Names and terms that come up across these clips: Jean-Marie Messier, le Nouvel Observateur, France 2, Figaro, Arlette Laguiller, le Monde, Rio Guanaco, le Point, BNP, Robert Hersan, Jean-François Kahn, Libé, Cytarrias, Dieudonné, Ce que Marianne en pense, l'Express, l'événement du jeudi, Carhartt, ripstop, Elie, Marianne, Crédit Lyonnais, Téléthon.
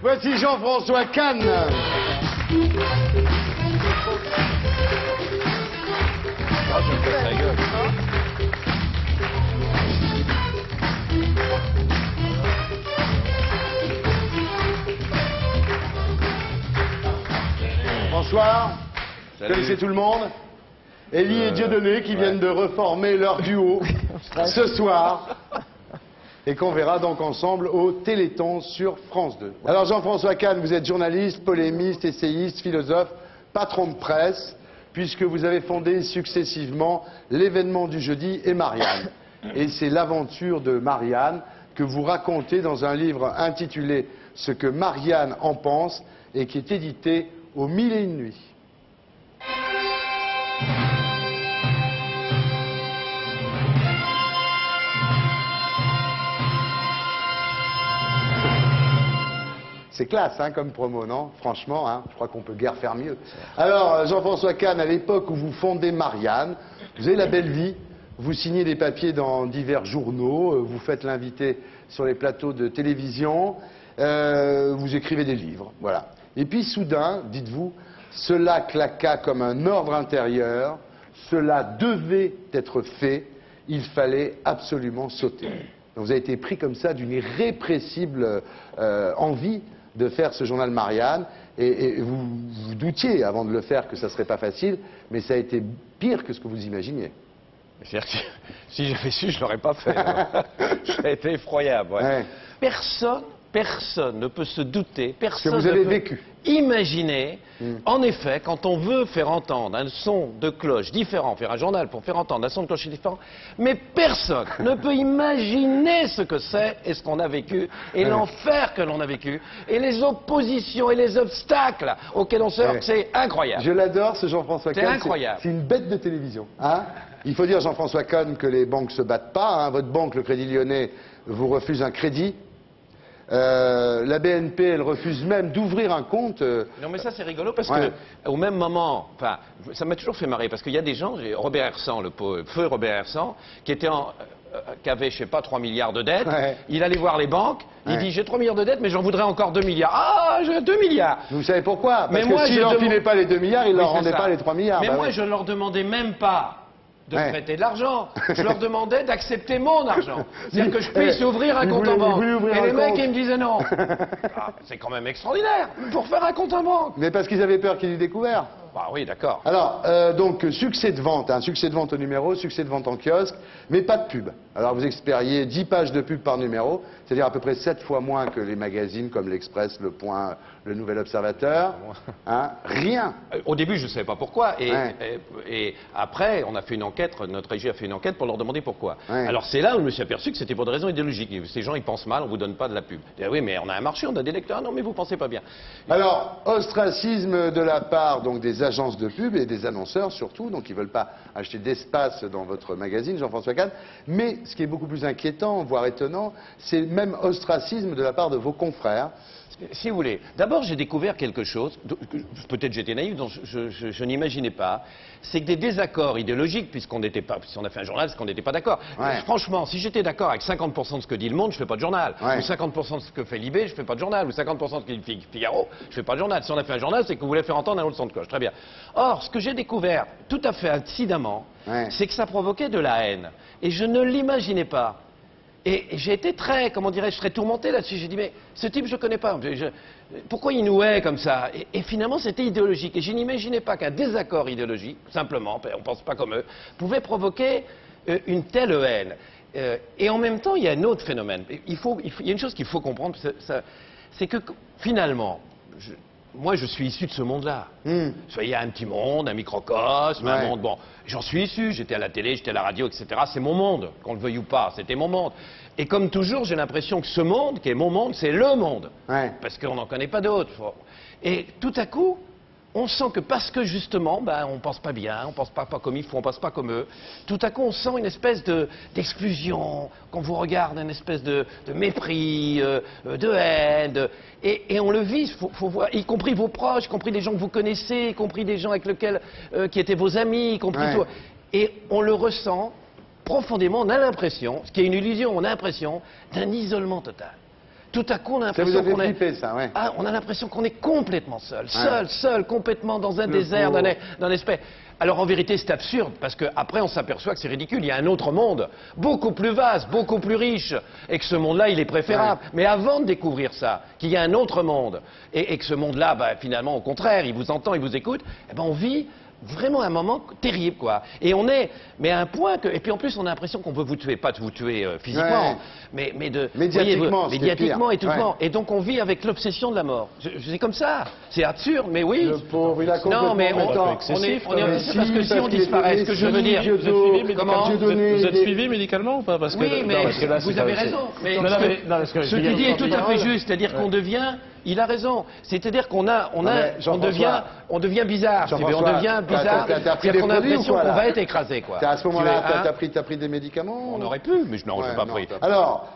Voici Jean-François Kahn. Ah, je me casse la gueule. Bonsoir. Vous connaissez tout le monde. Elie et Dieudonné qui viennent de reformer leur duo ce soir et qu'on verra donc ensemble au Téléthon sur France 2. Alors Jean-François Kahn, vous êtes journaliste, polémiste, essayiste, philosophe, patron de presse, puisque vous avez fondé successivement l'événement du jeudi et Marianne. Et c'est l'aventure de Marianne que vous racontez dans un livre intitulé « Ce que Marianne en pense » et qui est édité aux 1001 nuits. C'est classe hein, comme promo, non? Franchement, hein, je crois qu'on peut guère faire mieux. Alors, Jean-François Kahn, à l'époque où vous fondez Marianne, vous avez la belle vie, vous signez des papiers dans divers journaux, vous faites l'invité sur les plateaux de télévision, vous écrivez des livres, voilà. Et puis soudain, dites-vous, cela claqua comme un ordre intérieur, cela devait être fait, il fallait absolument sauter. Donc vous avez été pris comme ça d'une irrépressible envie de faire ce journal Marianne, et vous doutiez avant de le faire que ça ne serait pas facile, mais ça a été pire que ce que vous imaginiez. C'est-à-dire que si j'avais su, je ne l'aurais pas fait. Ça a été effroyable. Ouais. Ouais. Personne ne peut se douter, personne que vous avez ne peut vécu. Imaginer, en effet, quand on veut faire entendre un son de cloche différent, faire un journal pour faire entendre un son de cloche différent, mais personne ne peut imaginer ce que c'est et ce qu'on a vécu, et l'enfer que l'on a vécu, et les oppositions et les obstacles auxquels on se heurte, c'est incroyable. Je l'adore ce Jean-François Kahn, c'est incroyable. C'est une bête de télévision. Hein, il faut dire Jean-François Kahn que les banques ne se battent pas, hein. Votre banque, le Crédit Lyonnais, vous refuse un crédit. La BNP, elle refuse même d'ouvrir un compte. Non mais ça c'est rigolo parce que au même moment, enfin, ça m'a toujours fait marrer parce qu'il y a des gens, Robert Hersan, le feu Robert Hersan, qui était en... qui avait, je sais pas, 3 milliards de dettes, il allait voir les banques, il dit j'ai 3 milliards de dettes, mais j'en voudrais encore 2 milliards. Ah, j'ai 2 milliards. Vous savez pourquoi? Parce mais que moi, s'il n'empilait pas les 2 milliards, il ne leur rendait pas les 3 milliards. Mais bah moi, je ne leur demandais même pas de prêter de l'argent. Je leur demandais d'accepter mon argent. C'est-à-dire que je puisse ouvrir un compte en banque. Et les mecs, ils me disaient non. Ah, c'est quand même extraordinaire pour faire un compte en banque. Mais parce qu'ils avaient peur qu'ils aient découvert. Bah oui, d'accord. Alors, donc, succès de vente. Hein, succès de vente au numéro, succès de vente en kiosque, mais pas de pub. Alors, vous espériez 10 pages de pub par numéro, c'est-à-dire à peu près 7 fois moins que les magazines comme l'Express, le Point, le Nouvel Observateur. Hein, rien. Au début, je ne savais pas pourquoi. Et après, on a fait une enquête, notre régie a fait une enquête pour leur demander pourquoi. Alors, c'est là où je me suis aperçu que c'était pour des raisons idéologiques. Ces gens, ils pensent mal, on ne vous donne pas de la pub. Et, oui, mais on a un marché, on a des lecteurs. Ah, non, mais vous ne pensez pas bien. Alors, ostracisme de la part donc, des agences de pub et des annonceurs surtout, donc ils ne veulent pas acheter d'espace dans votre magazine, Jean-François Kahn. Mais ce qui est beaucoup plus inquiétant, voire étonnant, c'est le même ostracisme de la part de vos confrères. Si vous voulez, d'abord j'ai découvert quelque chose, peut-être j'étais naïf, dont je n'imaginais pas, c'est que des désaccords idéologiques, puisqu'on n'était pas, si on a fait un journal, parce qu'on n'était pas d'accord. Franchement, si j'étais d'accord avec 50% de ce que dit le Monde, je ne fais pas de journal. Ou 50% de ce que fait Libé, je ne fais pas de journal. Ou 50% de ce que dit Figaro, je ne fais pas de journal. Si on a fait un journal, c'est que vous voulez faire entendre un autre son de cloche. Très bien. Or, ce que j'ai découvert, tout à fait incidemment, c'est que ça provoquait de la haine. Et je ne l'imaginais pas. Et j'ai été très, comment dirais-je, très tourmenté là-dessus. J'ai dit, mais ce type, je ne connais pas. Pourquoi il nous hait comme ça? Et finalement, c'était idéologique. Et je n'imaginais pas qu'un désaccord idéologique, simplement, on ne pense pas comme eux, pouvait provoquer une telle haine. Et en même temps, il y a un autre phénomène. Il y a une chose qu'il faut comprendre, c'est que finalement... Moi, je suis issu de ce monde-là. Il y a un petit monde, un microcosme, un monde... Bon, j'en suis issu, j'étais à la télé, j'étais à la radio, etc. C'est mon monde, qu'on le veuille ou pas, c'était mon monde. Et comme toujours, j'ai l'impression que ce monde, qui est mon monde, c'est le monde. Parce qu'on n'en connaît pas d'autres. Et tout à coup, on sent que parce que, justement, ben, on ne pense pas bien, on ne pense pas comme il faut, on ne pense pas comme eux, tout à coup, on sent une espèce d'exclusion, qu'on vous regarde, une espèce de mépris, de haine... Et on le vit, faut voir, y compris vos proches, y compris les gens que vous connaissez, y compris des gens avec lesquels, qui étaient vos amis, y compris tout. Et on le ressent profondément, on a l'impression, ce qui est une illusion, on a l'impression d'un isolement total. tout à coup on a l'impression qu'on est... Ouais. Ah, on a l'impression qu'on est complètement seul, complètement dans un désert, dans l'espèce... Alors en vérité c'est absurde, parce qu'après on s'aperçoit que c'est ridicule, il y a un autre monde, beaucoup plus vaste, beaucoup plus riche, et que ce monde-là il est préférable. Ouais. Mais avant de découvrir ça, qu'il y a un autre monde, et que ce monde-là, bah, finalement au contraire, il vous entend, il vous écoute, eh ben, on vit vraiment un moment terrible quoi. Et on est, mais à un point que, et puis en plus on a l'impression qu'on veut vous tuer, pas de vous tuer physiquement, mais de... Médiatiquement, voyez, médiatiquement et tout le monde. Et donc on vit avec l'obsession de la mort. C'est comme ça, c'est absurde, mais oui. Le pauvre, il a complètement... Non mais on est obsessé parce que si on disparaît, ce que je veux dire... Vous êtes suivi médicalement ou pas? Oui, mais vous avez raison. Ce qu'il dit est tout à fait juste, c'est-à-dire qu'on devient... Il a raison. C'est-à-dire qu'on devient bizarre. T'as pris des produits ou quoi, là ? On va être écrasé, quoi. À ce moment-là, t'as pris des médicaments ? On aurait pu, mais non, je n'ai pas pris. Alors,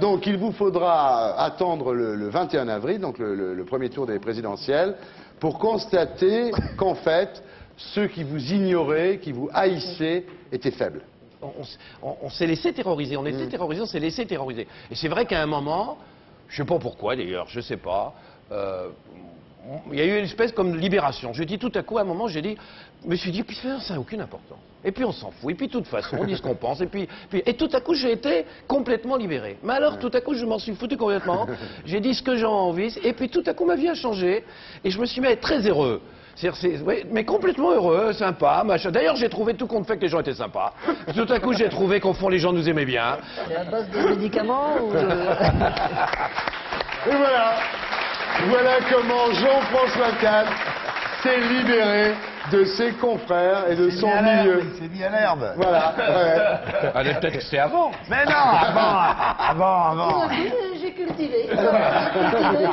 donc, il vous faudra attendre le 21 avril, donc le premier tour des présidentielles, pour constater qu'en fait, ceux qui vous ignoraient, qui vous haïssaient, étaient faibles. On s'est laissé terroriser. On était terrorisés, on s'est laissé terroriser. Et c'est vrai qu'à un moment... Je ne sais pas pourquoi d'ailleurs, je ne sais pas. Il y a eu une espèce comme de libération. Je dis tout à coup, à un moment, je me suis dit, puis ça n'a aucune importance. Et puis on s'en fout, et puis de toute façon, on dit ce qu'on pense. Et tout à coup, j'ai été complètement libéré. Mais alors, tout à coup, je m'en suis foutu complètement. J'ai dit ce que j'ai envie, et puis tout à coup, ma vie a changé. Et je me suis mis à être très heureux. Oui, mais complètement heureux, sympa, machin. D'ailleurs, j'ai trouvé tout compte fait que les gens étaient sympas. Tout à coup, j'ai trouvé qu'au fond, les gens nous aimaient bien. C'est à base de médicaments ou de... Et voilà. Voilà comment Jean-François Kahn s'est libéré de ses confrères et de son milieu. Il s'est mis à l'herbe. Voilà. Ouais. Allez, peut-être que c'était avant. Mais non, avant. J'ai cultivé.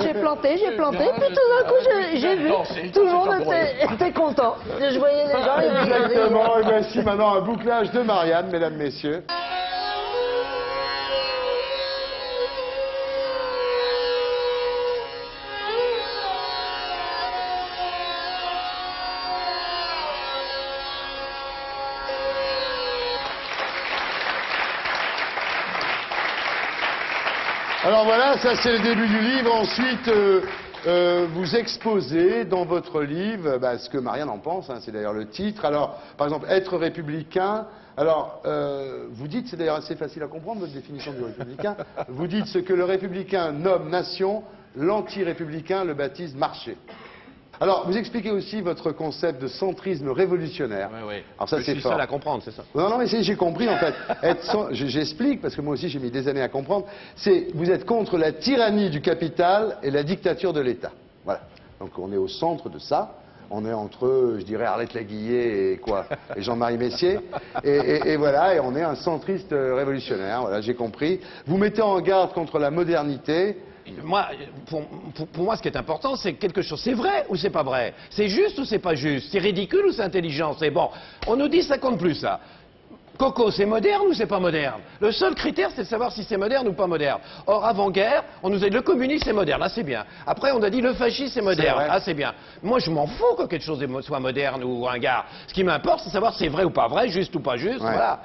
J'ai planté, puis tout d'un coup, j'ai vu. Tout le monde était content. Je voyais les gens. Exactement. Et voici maintenant un bouclage de Marianne, mesdames, messieurs. Alors voilà, ça c'est le début du livre. Ensuite, vous exposez dans votre livre ce que Marianne en pense, hein, c'est d'ailleurs le titre. Alors, par exemple, être républicain. Alors, vous dites, c'est d'ailleurs assez facile à comprendre votre définition du républicain, vous dites ce que le républicain nomme nation, l'anti-républicain le baptise marché. Alors, vous expliquez aussi votre concept de centrisme révolutionnaire. Oui, oui. Alors ça, c'est fort. Je suis seul à comprendre, c'est ça? Non, non, mais j'ai compris, en fait. J'explique, parce que moi aussi, j'ai mis des années à comprendre. C'est, vous êtes contre la tyrannie du capital et la dictature de l'État. Voilà. Donc, on est au centre de ça. On est entre, je dirais, Arlette Laguiller et quoi, et Jean-Marie Messier. Et voilà, et on est un centriste révolutionnaire. Voilà, j'ai compris. Vous mettez en garde contre la modernité. Moi, pour moi, ce qui est important, c'est quelque chose. C'est vrai ou c'est pas vrai? C'est juste ou c'est pas juste? C'est ridicule ou c'est intelligent? C'est bon. On nous dit ça compte plus, ça. Coco, c'est moderne ou c'est pas moderne? Le seul critère, c'est de savoir si c'est moderne ou pas moderne. Or, avant-guerre, on nous a dit le communisme, c'est moderne. Ah, c'est bien. Après, on a dit le fascisme, c'est moderne. Ah, c'est bien. Moi, je m'en fous que quelque chose soit moderne ou ringard. Ce qui m'importe, c'est de savoir si c'est vrai ou pas vrai, juste ou pas juste. Ouais. Voilà.